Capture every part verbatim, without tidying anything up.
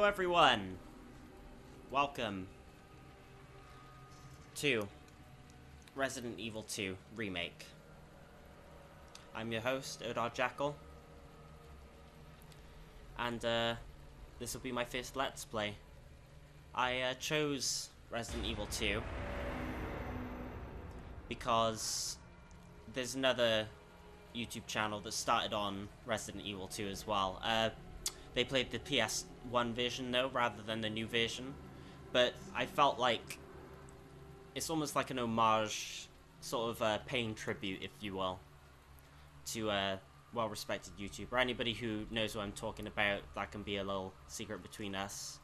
Hello everyone! Welcome to Resident Evil two Remake. I'm your host, Odar Jackal, and uh, this will be my first Let's Play. I uh, chose Resident Evil two because there's another YouTube channel that started on Resident Evil two as well. Uh, They played the P S one version, though, rather than the new version. But I felt like it's almost like an homage, sort of uh, paying tribute, if you will, to a well-respected YouTuber. Anybody who knows what I'm talking about, that can be a little secret between us.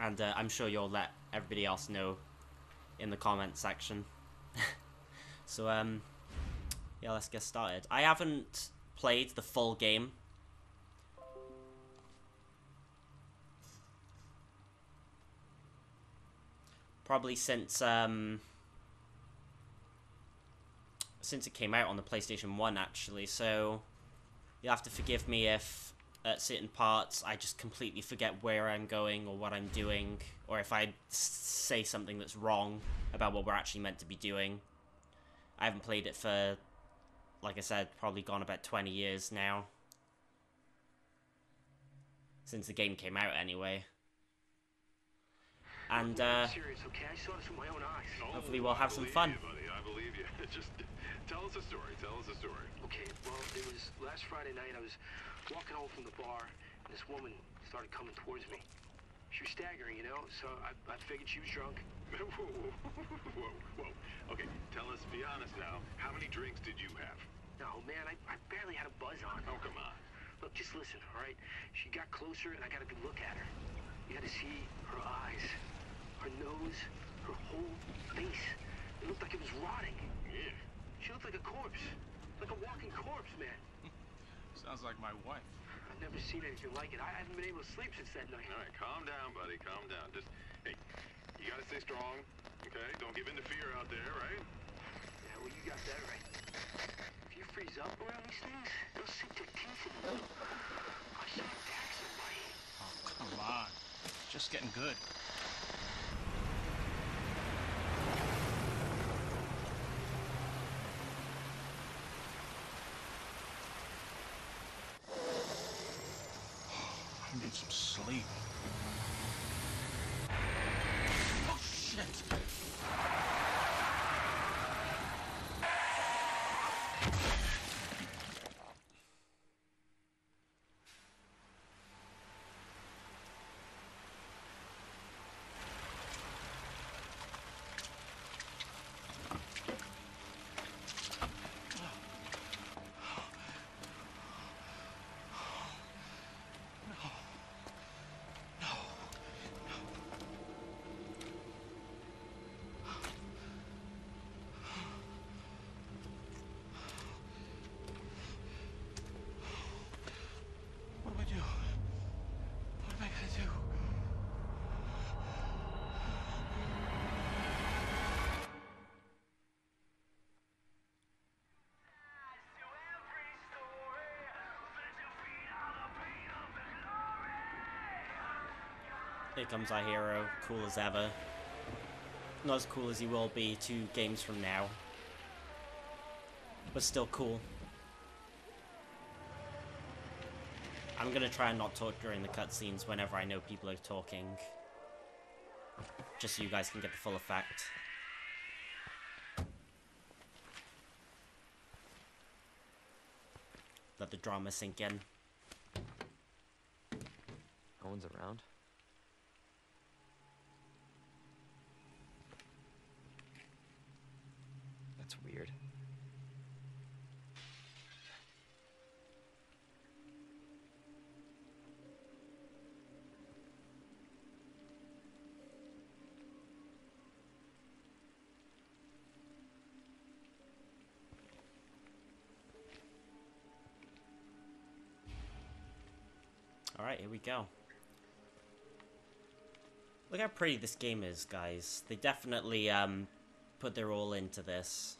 And uh, I'm sure you'll let everybody else know in the comment section. So, um, yeah, let's get started. I haven't played the full game. Probably since um, since it came out on the PlayStation one, actually. So you'll have to forgive me if at certain parts I just completely forget where I'm going or what I'm doing, or if I say something that's wrong about what we're actually meant to be doing. I haven't played it for, like I said, probably gone about twenty years now. Since the game came out, anyway. And uh, hopefully we'll have some fun. I believe you. Just tell us a story. Tell us a story. Okay. Well, it was last Friday night. I was walking home from the bar, and this woman started coming towards me. She was staggering, you know. So I, I figured she was drunk. Whoa, whoa, whoa. Okay. Tell us. Be honest now. How many drinks did you have? No, man. I, I barely had a buzz on. Oh, come on. Look, just listen. All right. She got closer, and I got a good look at her. You had to see her eyes. Her nose, her whole face. It looked like it was rotting. Yeah. She looked like a corpse. Like a walking corpse, man. Sounds like my wife. I've never seen anything like it. I haven't been able to sleep since that night. All right, calm down, buddy. Calm down. Just, hey, you gotta stay strong, okay? Don't give in to fear out there, right? Yeah, well, you got that right. If you freeze up around these things, they'll sink their teeth in you. I should attack somebody. Oh, come on. It's just getting good. Need some sleep. Oh shit! Here comes our hero, cool as ever. Not as cool as he will be two games from now, but still cool. I'm gonna try and not talk during the cutscenes whenever I know people are talking, just so you guys can get the full effect. Let the drama sink in. No one's around. Weird. All right, here we go. Look how pretty this game is, guys. They definitely um put their all into this.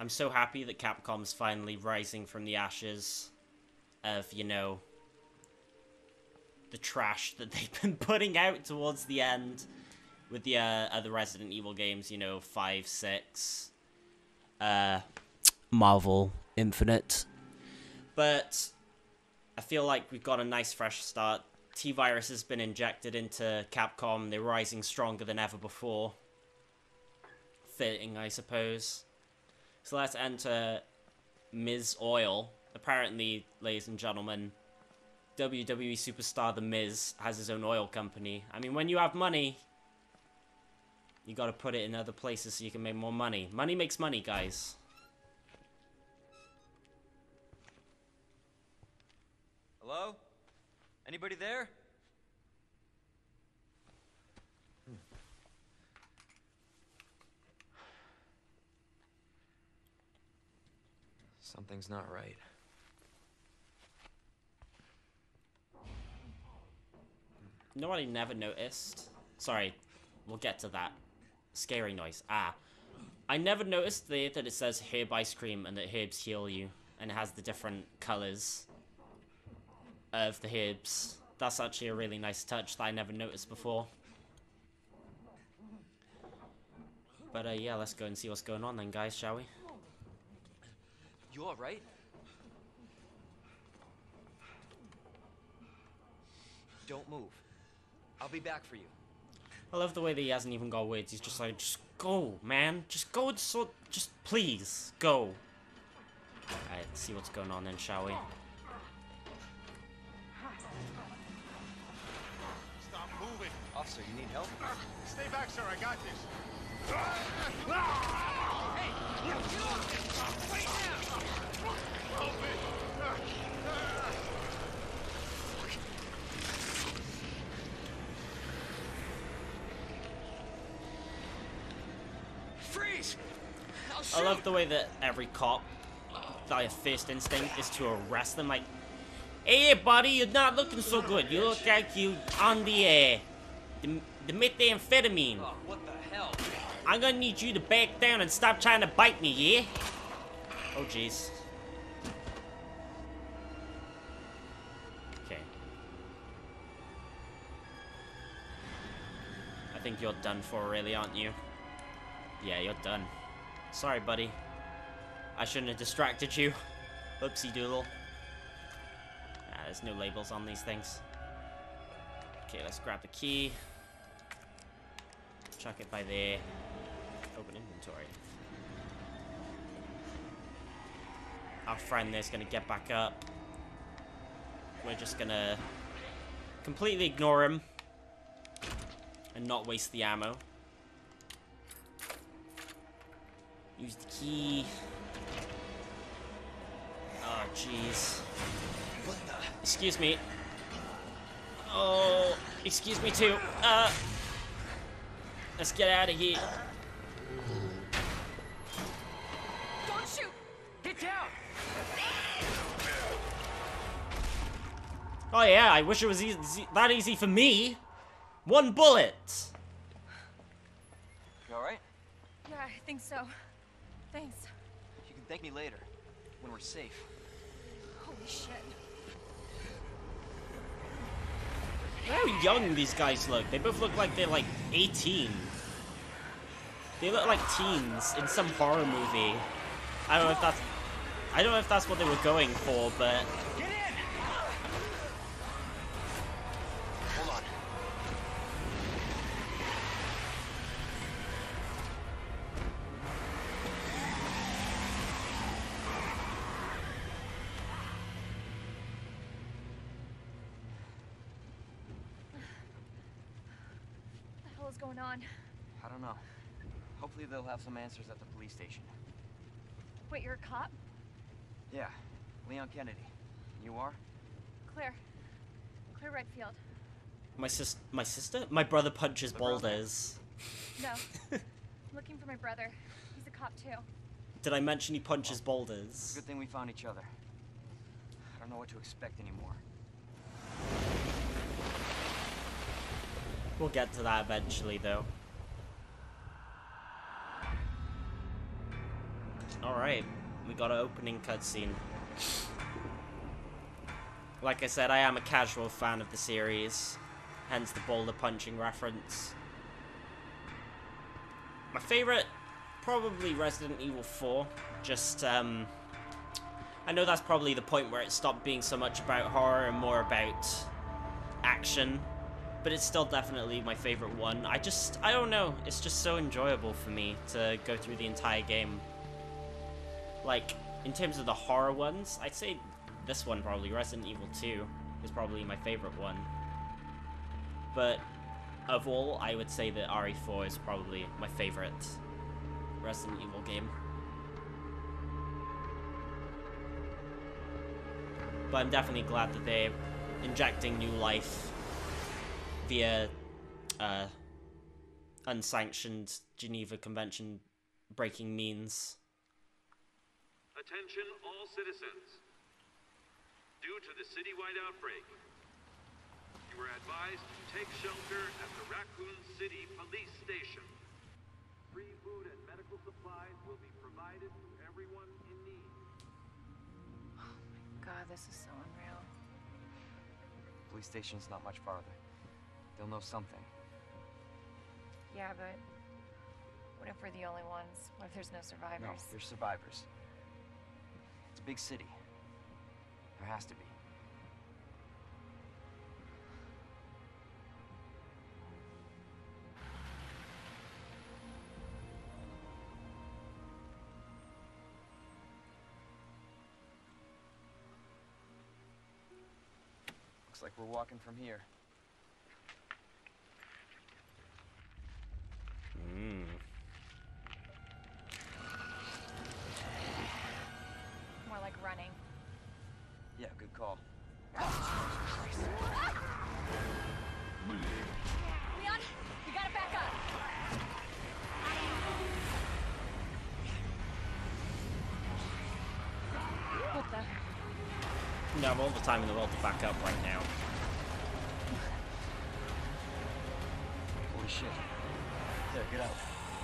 I'm so happy that Capcom's finally rising from the ashes of, you know, the trash that they've been putting out towards the end with the uh, other Resident Evil games, you know, five, six, uh, Marvel Infinite. But I feel like we've got a nice fresh start. T-Virus has been injected into Capcom. They're rising stronger than ever before. Fitting, I suppose. So let's enter Miz Oil. Apparently, ladies and gentlemen, W W E superstar The Miz has his own oil company. I mean, when you have money, you gotta put it in other places so you can make more money. Money makes money, guys. Hello? Anybody there? Hmm. Something's not right. Nobody never noticed. Sorry, we'll get to that. Scary noise. Ah. I never noticed there that it says herb ice cream and that herbs heal you. And it has the different colours of the herbs. That's actually a really nice touch that I never noticed before. But uh, yeah, let's go and see what's going on then, guys, shall we? You alright? Don't move. I'll be back for you. I love the way that he hasn't even got words. He's just like, just go, man. Just go and sort. Just please go. Alright, let's see what's going on then, shall we? Stop moving. Officer, you need help? Stay back, sir. I got this. Hey, get off me. Right now. Help me. I love the way that every cop, their first instinct is to arrest them. Like, hey, buddy, you're not looking so good. You look like you on the, uh, the, the methamphetamine. Oh, what the hell? I'm gonna need you to back down and stop trying to bite me, yeah? Oh, jeez. Okay. I think you're done for, really, aren't you? Yeah, you're done. Sorry, buddy. I shouldn't have distracted you. Oopsie doodle. Ah, there's no labels on these things. Okay, let's grab the key. Chuck it by there. Open inventory. Our friend there's gonna get back up. We're just gonna completely ignore him and not waste the ammo. Use the key. Oh, jeez. What the? Excuse me. Oh, excuse me too. Uh, let's get out of here. Don't shoot. Get down. Oh yeah, I wish it was easy, that easy for me. One bullet. You all right? Yeah, I think so. Thanks. You can thank me later, when we're safe. Holy shit. Look how young these guys look. They both look like they're like eighteen. They look like teens in some horror movie. I don't know if that's... I don't know if that's what they were going for, but... Get in! Hold on. On. I don't know. Hopefully they'll have some answers at the police station. Wait, you're a cop? Yeah. Leon Kennedy. You are? Claire. Claire Redfield. My sis- my sister? My brother punches the boulders. Brother? No. I'm looking for my brother. He's a cop too. Did I mention he punches well, boulders? Good thing we found each other. I don't know what to expect anymore. We'll get to that eventually, though. Alright, we got an opening cutscene. Like I said, I am a casual fan of the series, hence the boulder punching reference. My favourite, probably Resident Evil four, just, um, I know that's probably the point where it stopped being so much about horror and more about action, but it's still definitely my favourite one. I just, I don't know, it's just so enjoyable for me to go through the entire game. Like, in terms of the horror ones, I'd say this one probably, Resident Evil two, is probably my favourite one. But of all, I would say that R E four is probably my favourite Resident Evil game. But I'm definitely glad that they're injecting new life via uh, unsanctioned Geneva Convention breaking means. Attention all citizens. Due to the citywide outbreak, you were advised to take shelter at the Raccoon City Police Station. Free food and medical supplies will be provided to everyone in need. Oh my god, this is so unreal. The police station's not much farther. They'll know something. Yeah, but what if we're the only ones? What if there's no survivors? No, there's survivors. It's a big city. There has to be. Looks like we're walking from here. Mm. More like running. Yeah, good call. Leon, you gotta back up. What the? No, I have all the time in the world to back up right now. Holy shit. There, get out.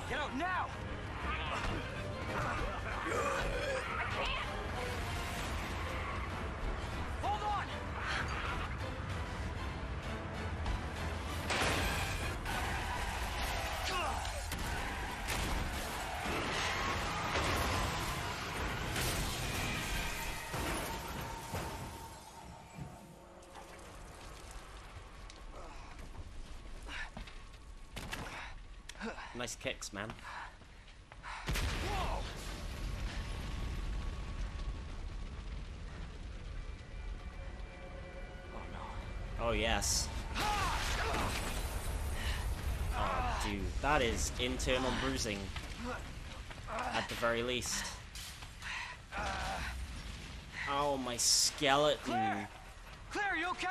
Get out now! I can't! Nice kicks, man. Whoa. Oh no. Oh yes. Oh dude, that is internal bruising. At the very least. Oh my skeleton. Claire, Claire, you okay?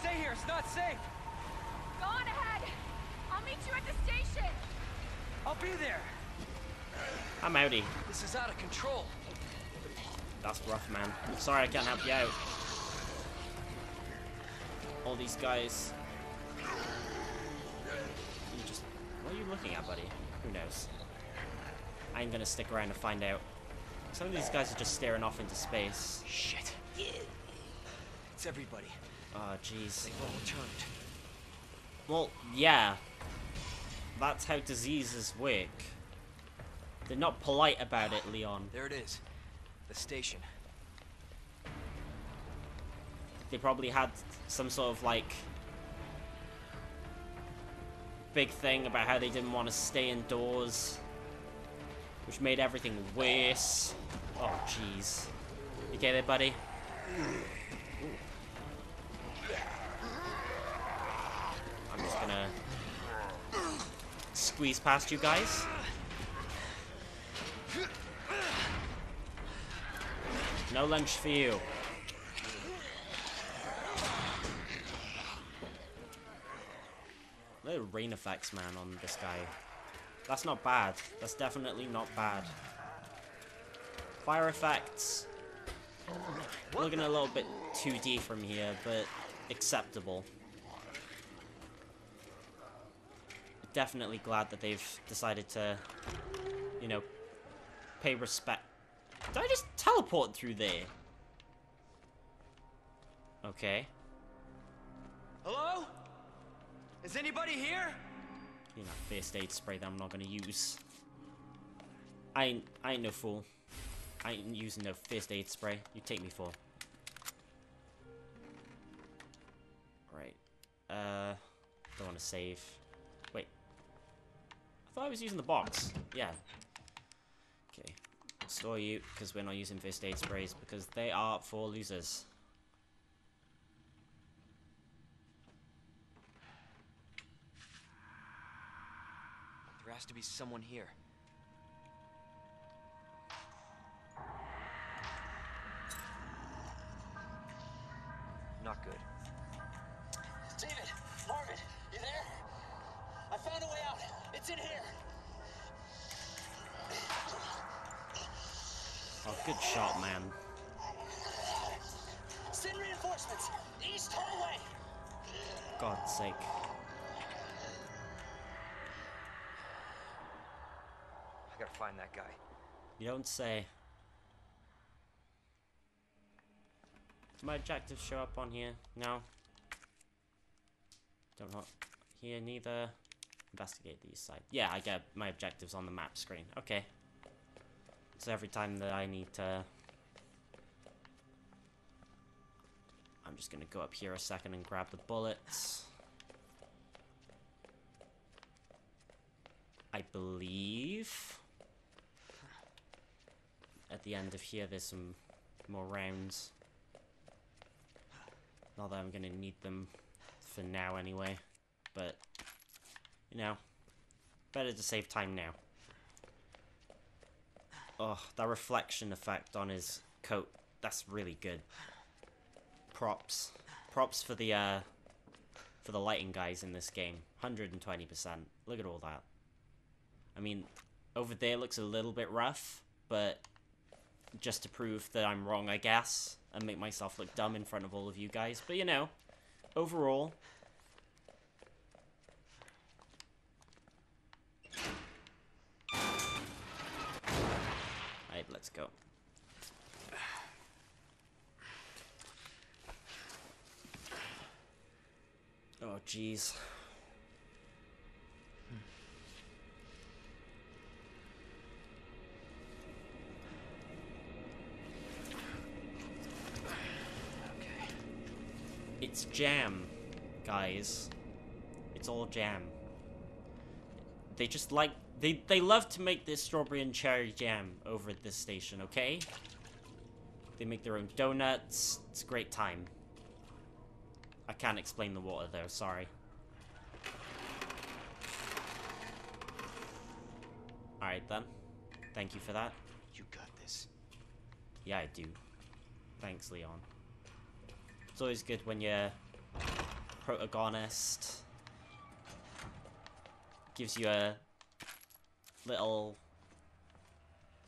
Stay here, it's not safe. Go on ahead. I'll meet you at the station. I'll be there. I'm outie. This is out of control. That's rough, man. I'm sorry I can't help you out. All these guys. You just. What are you looking at, buddy? Who knows? I ain't gonna stick around to find out. Some of these guys are just staring off into space. Shit. It's everybody. Oh, jeez. They've all returned. Well, yeah. That's how diseases work. They're not polite about it, Leon. There it is. The station. They probably had some sort of, like, big thing about how they didn't want to stay indoors, which made everything worse. Oh, jeez. You get it, buddy? I'm just gonna squeeze past you guys. No lunch for you. Little rain effects, man, on this guy. That's not bad. That's definitely not bad. Fire effects. Looking a little bit two D from here, but acceptable. definitely glad that they've decided to, you know, pay respect. Did I just teleport through there? Okay. Hello? Is anybody here? You know, first aid spray that I'm not gonna use. I ain't, I ain't no fool. I ain't using no first aid spray. You take me for. Right. Uh, don't want to save. Wait. I thought I was using the box. Yeah. Okay. I'll store you, because we're not using first aid sprays, because they are for losers. There has to be someone here. Not good. David! Marvin! You there? I found a way out! It's in here! Oh, good shot, man. Send reinforcements! East hallway! God's sake. I gotta find that guy. You don't say. Did my objectives show up on here? No. Don't know. Here neither. Investigate the east side. Yeah, I get my objectives on the map screen. Okay. So every time that I need to... I'm just gonna go up here a second and grab the bullets. I believe... at the end of here there's some more rounds. Not that I'm gonna need them for now anyway, but, you know, better to save time now. Oh, that reflection effect on his coat, that's really good. Props. Props for the, uh, for the lighting guys in this game. one hundred twenty percent. Look at all that. I mean, over there looks a little bit rough, but just to prove that I'm wrong, I guess. And make myself look dumb in front of all of you guys. But, you know, overall... Alright, let's go. Oh, jeez. It's jam, guys. It's all jam. They just like they they love to make this strawberry and cherry jam over at this station, okay? They make their own donuts. It's a great time. I can't explain the water though, sorry. Alright then. Thank you for that. You got this. Yeah, I do. Thanks, Leon. It's always good when your protagonist gives you a little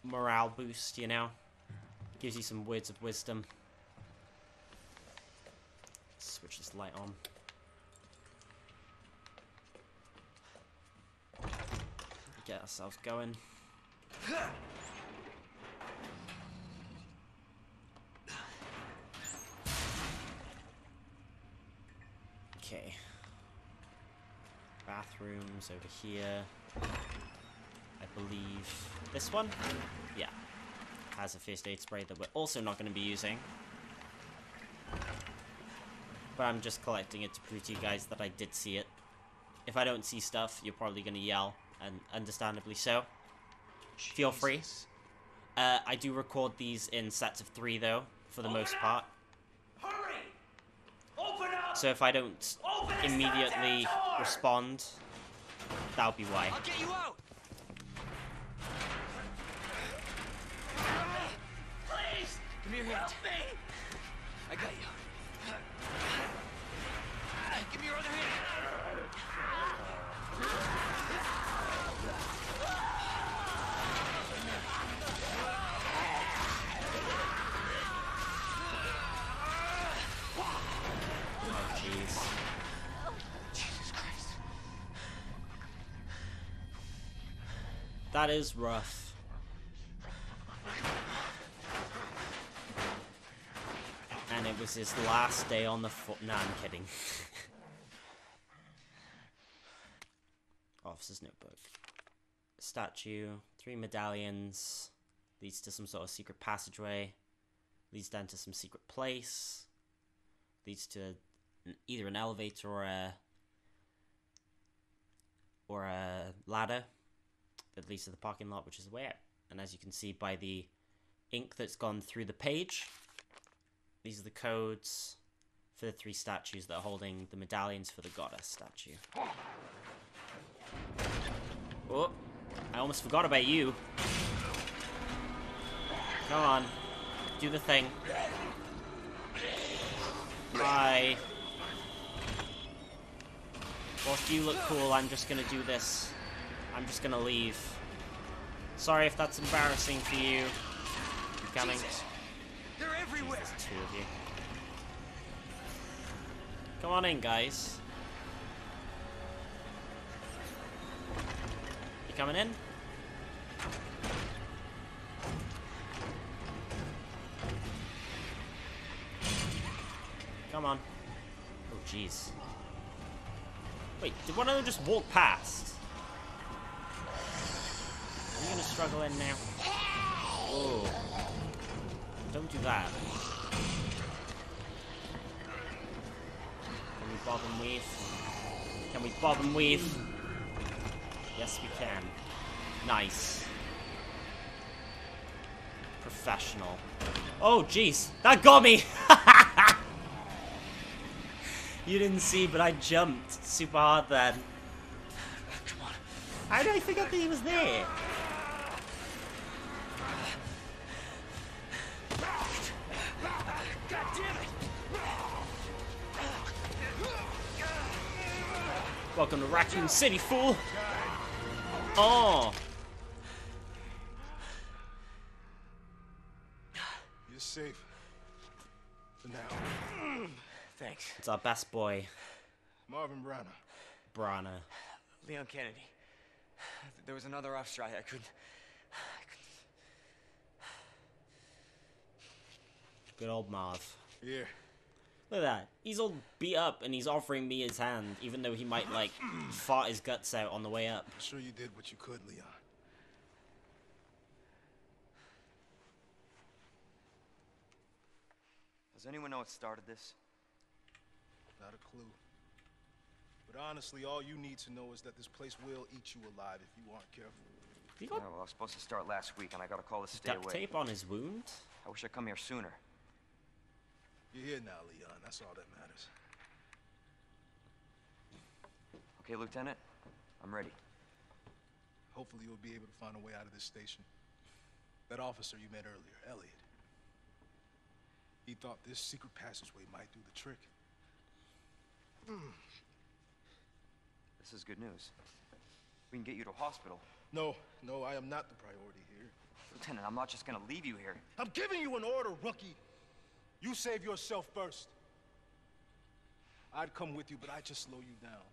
morale boost, you know? Gives you some words of wisdom. Switch this light on. Get ourselves going. Okay. Bathrooms over here. I believe this one? Yeah. Has a first aid spray that we're also not going to be using. But I'm just collecting it to prove to you guys that I did see it. If I don't see stuff, you're probably going to yell, and understandably so. Jesus. Feel free. Uh, I do record these in sets of three, though, for the Open most up. part. Hurry! Open up! So if I don't... immediately respond. That'll be why. I'll get you out. Please, give me your hand. Help me. I got you. Give me your other hand. Oh, jeez. That is rough. And it was his last day on the foot. Nah, I'm kidding. Officer's notebook. Statue. Three medallions. Leads to some sort of secret passageway. Leads down to some secret place. Leads to an, either an elevator or a... or a ladder that leads to the parking lot, which is the way out. And as you can see by the ink that's gone through the page, these are the codes for the three statues that are holding the medallions for the goddess statue. Oh, I almost forgot about you. Come on, do the thing. Bye. Whilst you look cool, I'm just gonna do this. I'm just gonna leave. Sorry if that's embarrassing for you. I'm coming. Jesus. They're everywhere. Jesus, two of you. Come on in, guys. You coming in? Come on. Oh, jeez. Wait, did one of them just walk past? I'm gonna struggle in now. Oh. Don't do that. Can we bob and weave? Can we bob and weave? Yes, we can. Nice. Professional. Oh, jeez. That got me! You didn't see, but I jumped super hard then. Come on. How did I forget that he was there? God damn it. Welcome to Raccoon City, fool! Oh! You're safe. For now. Thanks. It's our best boy. Marvin Branagh. Branagh. Leon Kennedy. There was another off strike. I couldn't... I couldn't... Good old Marv. Yeah. Look at that. He's all beat up and he's offering me his hand, even though he might, like, fart his guts out on the way up. I'm sure you did what you could, Leon. Does anyone know what started this? Not a clue. But honestly, all you need to know is that this place will eat you alive if you aren't careful. You got... no, well, I was supposed to start last week, and I got a call to stay away. Duct tape on his wound? I wish I'd come here sooner. You're here now, Leon. That's all that matters. Okay, Lieutenant. I'm ready. Hopefully you'll be able to find a way out of this station. That officer you met earlier, Elliot. He thought this secret passageway might do the trick. This is good news. We can get you to a hospital. No, no, I am not the priority here. Lieutenant, I'm not just gonna leave you here. I'm giving you an order, rookie. You save yourself first. I'd come with you, but I'd just slow you down.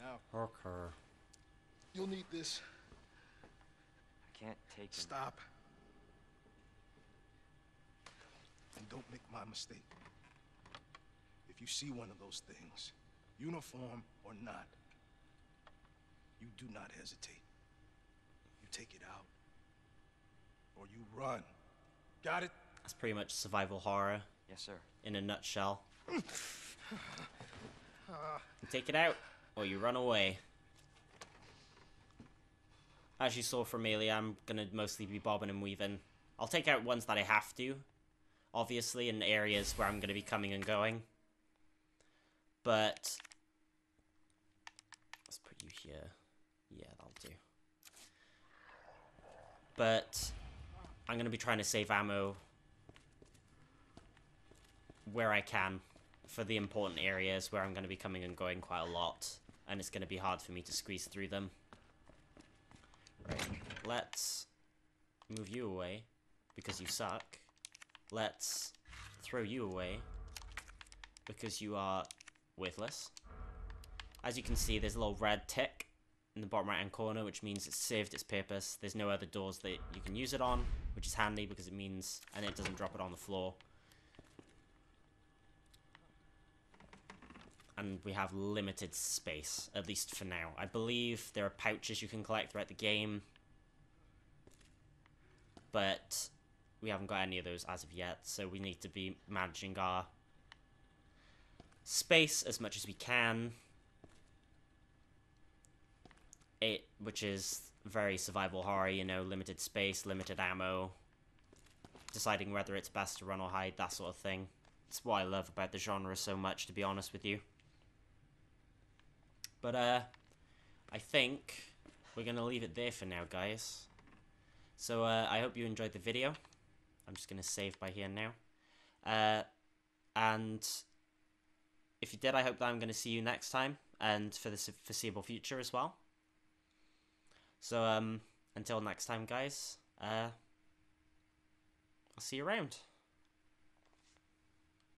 Now. Okay. You'll need this. I can't take it. Stop. And don't make my mistake. If you see one of those things, uniform or not, you do not hesitate. You take it out, or you run. Got it? That's pretty much survival horror. Yes, sir. In a nutshell. You take it out, or you run away. As you saw from Amelia, I'm gonna mostly be bobbing and weaving. I'll take out ones that I have to, obviously, in areas where I'm gonna be coming and going. But let's put you here. Yeah, that'll do. But I'm going to be trying to save ammo where I can for the important areas where I'm going to be coming and going quite a lot. And it's going to be hard for me to squeeze through them. Right, let's move you away because you suck. Let's throw you away because you are... worthless. As you can see, there's a little red tick in the bottom right hand corner, which means it's served its purpose. There's no other doors that you can use it on, which is handy because it means, and it doesn't drop it on the floor. And we have limited space, at least for now. I believe there are pouches you can collect throughout the game, but we haven't got any of those as of yet, so we need to be managing our space as much as we can, it which is very survival horror, you know, limited space, limited ammo, deciding whether it's best to run or hide, that sort of thing. It's what I love about the genre so much, to be honest with you. But, uh, I think we're going to leave it there for now, guys. So, uh, I hope you enjoyed the video. I'm just going to save by here now. Uh, and if you did, I hope that I'm going to see you next time, and for the foreseeable future as well. So, um, until next time, guys, uh, I'll see you around.